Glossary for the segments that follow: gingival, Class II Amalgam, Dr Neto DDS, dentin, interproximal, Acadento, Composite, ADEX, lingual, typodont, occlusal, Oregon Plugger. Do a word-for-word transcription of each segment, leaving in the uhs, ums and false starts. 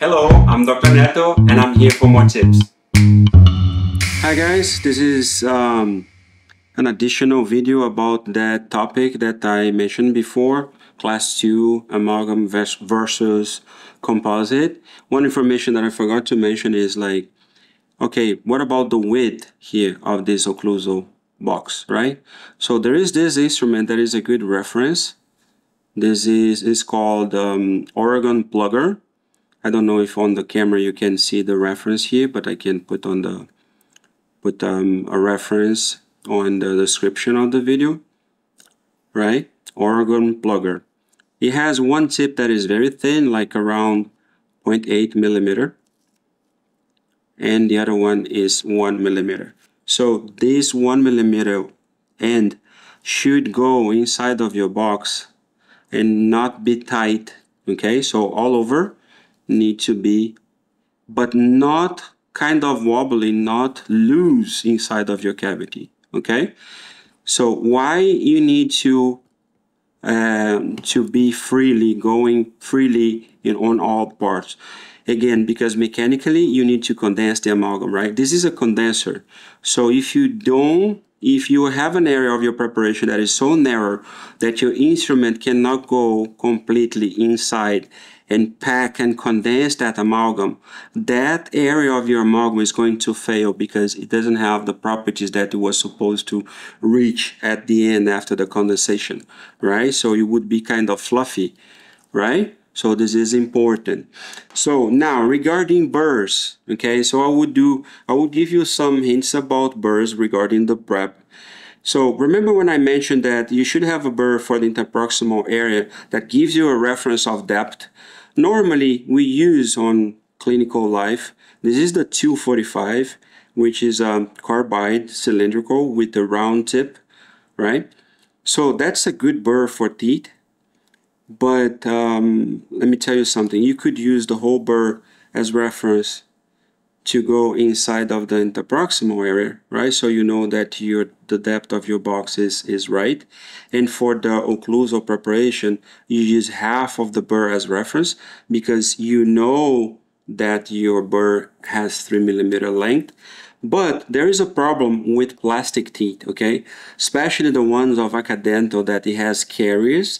Hello, I'm Doctor Neto and I'm here for more tips. Hi guys, this is um, an additional video about that topic that I mentioned before, Class two Amalgam versus Composite. One information that I forgot to mention is like, okay, what about the width here of this occlusal box, right? So there is this instrument that is a good reference. This is, is called um, Oregon Plugger. I don't know if on the camera you can see the reference here, but I can put on the put um, a reference on the description of the video, right? Oregon Plugger. It has one tip that is very thin, like around zero point eight millimeter, and the other one is one millimeter. So this one millimeter end should go inside of your box and not be tight, okay? So all over need to be, but not kind of wobbly, not loose inside of your cavity, okay? So why you need to um, to be freely going freely in on all parts? Again, because mechanically you need to condense the amalgam, right? This is a condenser. So if you don't, if you have an area of your preparation that is so narrow that your instrument cannot go completely inside and pack and condense that amalgam, that area of your amalgam is going to fail because it doesn't have the properties that it was supposed to reach at the end after the condensation, right? So you would be kind of fluffy, right? So this is important. So now regarding burrs, okay, so I would do, I would give you some hints about burrs regarding the prep. So remember when I mentioned that you should have a burr for the interproximal area that gives you a reference of depth. Normally we use on clinical life, this is the two forty-five, which is a carbide cylindrical with a round tip, right? So that's a good burr for teeth. But um, let me tell you something, you could use the whole burr as reference to go inside of the interproximal area, right? So you know that your the depth of your box is, is right. And for the occlusal preparation, you use half of the burr as reference because you know that your burr has three millimeter length. But there is a problem with plastic teeth, okay? Especially the ones of Acadento that it has carriers.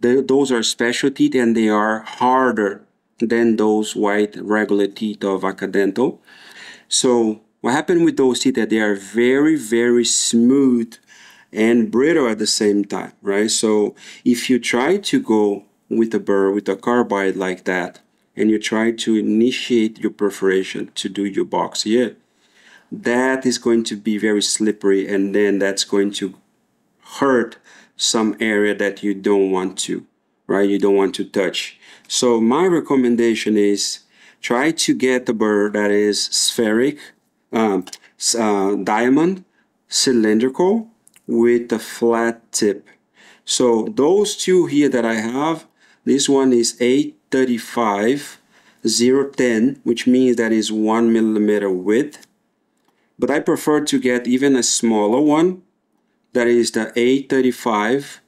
The, those are special teeth and they are harder than those white regular teeth of Acadento. So what happened with those teeth that they are very, very smooth and brittle at the same time, right? So if you try to go with a burr, with a carbide like that, and you try to initiate your perforation to do your box here, that is going to be very slippery and then that's going to hurt some area that you don't want to, right? You don't want to touch. So my recommendation is try to get a burr that is spheric, um, uh, diamond, cylindrical, with a flat tip. So those two here that I have, this one is eight thirty-five, zero ten, which means that is one millimeter width. But I prefer to get even a smaller one, that is the A thirty-five,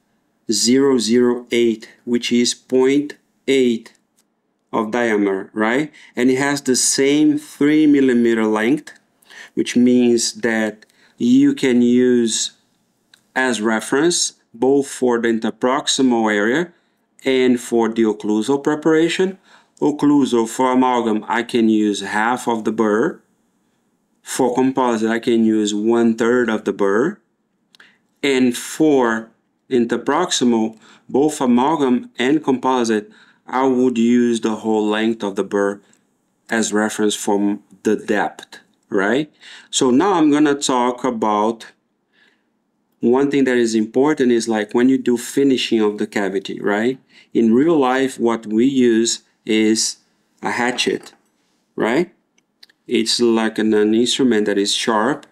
zero zero eight, which is zero point eight of diameter, right? And it has the same three millimeter length, which means that you can use as reference both for the interproximal area and for the occlusal preparation. Occlusal for amalgam, I can use half of the burr. For composite, I can use one third of the burr. And for interproximal, both amalgam and composite, I would use the whole length of the burr as reference from the depth, right? So now I'm going to talk about one thing that is important is like when you do finishing of the cavity, right? In real life, what we use is a hatchet, right? It's like an, an instrument that is sharp.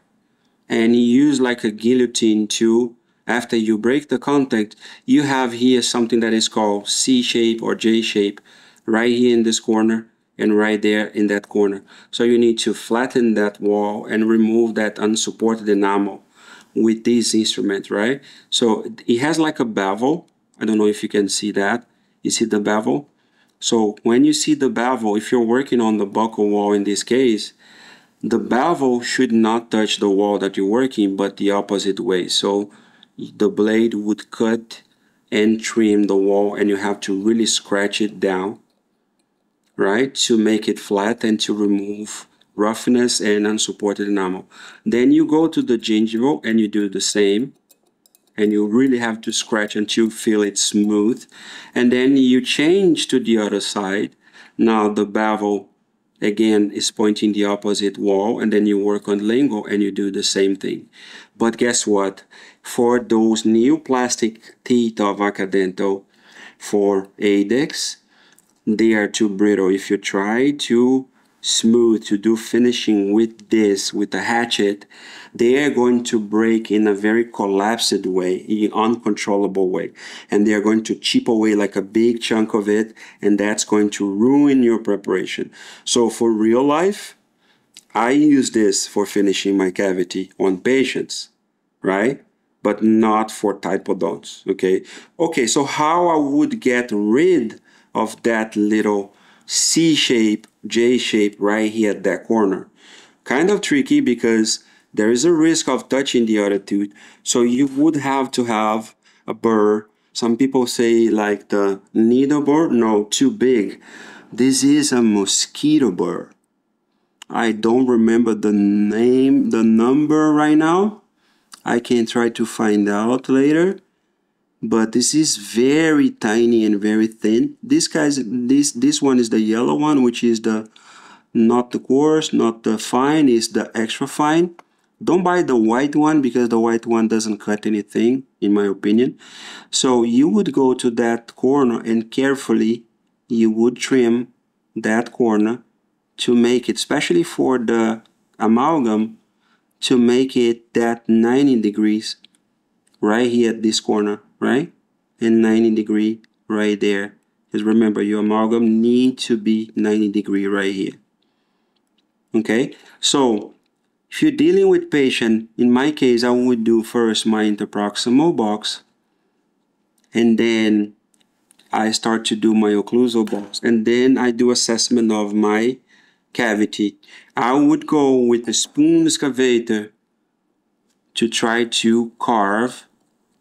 And you use like a guillotine to, after you break the contact, you have here something that is called C-shape or J-shape, right here in this corner and right there in that corner. So you need to flatten that wall and remove that unsupported enamel with this instrument, right? So it has like a bevel. I don't know if you can see that. You see the bevel? So when you see the bevel, if you're working on the buckle wall in this case, the bevel should not touch the wall that you're working, but the opposite way. So the blade would cut and trim the wall, and you have to really scratch it down, right, to make it flat and to remove roughness and unsupported enamel. Then you go to the gingival and you do the same, and you really have to scratch until you feel it smooth, and then you change to the other side. Now the bevel again is pointing the opposite wall, and then you work on lingual and you do the same thing. But guess what? For those new plastic teeth of Acadento for ADEX, they are too brittle. If you try to smooth, to do finishing with this, with a hatchet, they are going to break in a very collapsed way, in an uncontrollable way, and they are going to chip away like a big chunk of it, and that's going to ruin your preparation. So for real life, I use this for finishing my cavity on patients, right? But not for typodonts. Okay, okay, so how I would get rid of that little C shape, J shape right here at that corner? Kind of tricky, because there is a risk of touching the other tooth, so you would have to have a burr. Some people say like the needle burr, no, too big. This is a mosquito burr. I don't remember the name, the number right now. I can try to find out later. But this is very tiny and very thin. This guy's this this one is the yellow one, which is the not the coarse, not the fine, is the extra fine. Don't buy the white one, because the white one doesn't cut anything, in my opinion. So you would go to that corner and carefully you would trim that corner to make it, especially for the amalgam, to make it that ninety degrees right here at this corner, right? And ninety degree right there. Because remember, your amalgam need to be ninety degree right here. Okay, so if you're dealing with patient, in my case, I would do first my interproximal box, and then I start to do my occlusal box, and then I do assessment of my cavity. I would go with a spoon excavator to try to carve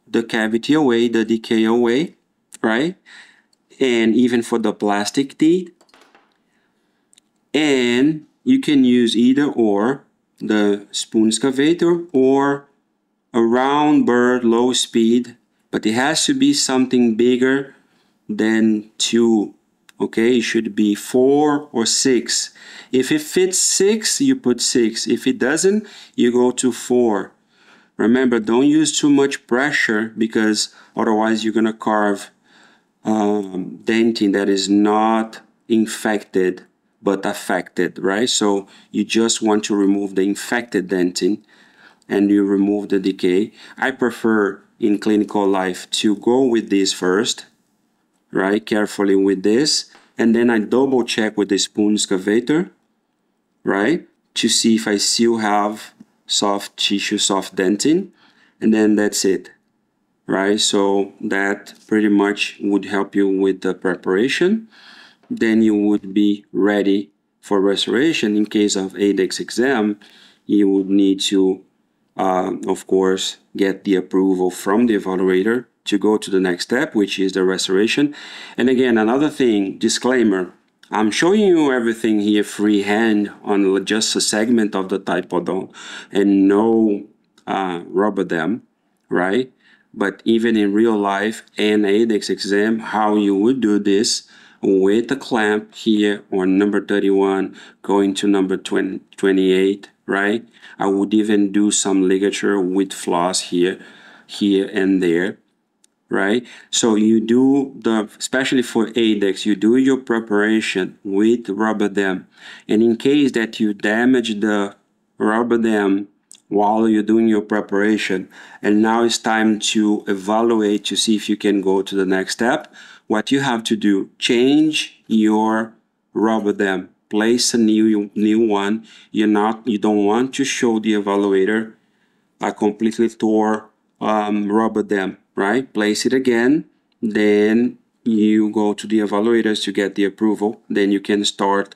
the cavity away, the decay away, right? And even for the plastic teeth. And you can use either or, the spoon excavator or a round burr, low speed, but it has to be something bigger than two. Okay, it should be four or six. If it fits six, you put six. If it doesn't, you go to four. Remember, don't use too much pressure, because otherwise you're going to carve um, dentin that is not infected but affected, right? So you just want to remove the infected dentin and you remove the decay. I prefer in clinical life to go with this first, right? Carefully with this, and then I double check with the spoon excavator, right? To see if I still have soft tissue, soft dentin, and then that's it, right? So that pretty much would help you with the preparation. Then you would be ready for restoration. In case of ADEX exam, you would need to, uh, of course, get the approval from the evaluator to go to the next step, which is the restoration. And again, another thing, disclaimer, I'm showing you everything here freehand on just a segment of the typodont and no uh, rubber dam, right? But even in real life and ADEX exam, how you would do this with a clamp here on number thirty-one going to number twenty, twenty-eight, right? I would even do some ligature with floss here, here and there. Right? So you do the, especially for ADEX, you do your preparation with rubber dam. And in case that you damage the rubber dam while you're doing your preparation, and now it's time to evaluate to see if you can go to the next step, what you have to do, change your rubber dam, place a new, new one. You're not, you don't want to show the evaluator a completely tore um, rubber dam. Right, place it again, then you go to the evaluators to get the approval, then you can start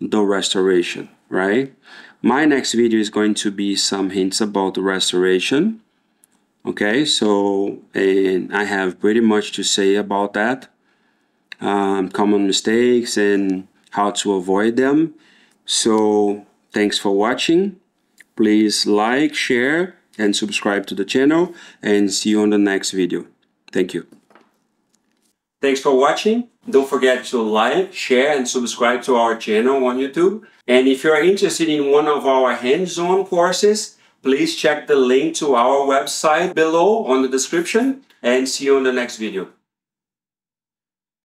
the restoration, right? My next video is going to be some hints about the restoration. Okay, so and I have pretty much to say about that, um, common mistakes and how to avoid them. So thanks for watching. Please like, share, and subscribe to the channel, and see you on the next video. Thank you. Thanks for watching. Don't forget to like, share, and subscribe to our channel on YouTube. And if you're interested in one of our hands-on courses, please check the link to our website below on the description, and see you on the next video.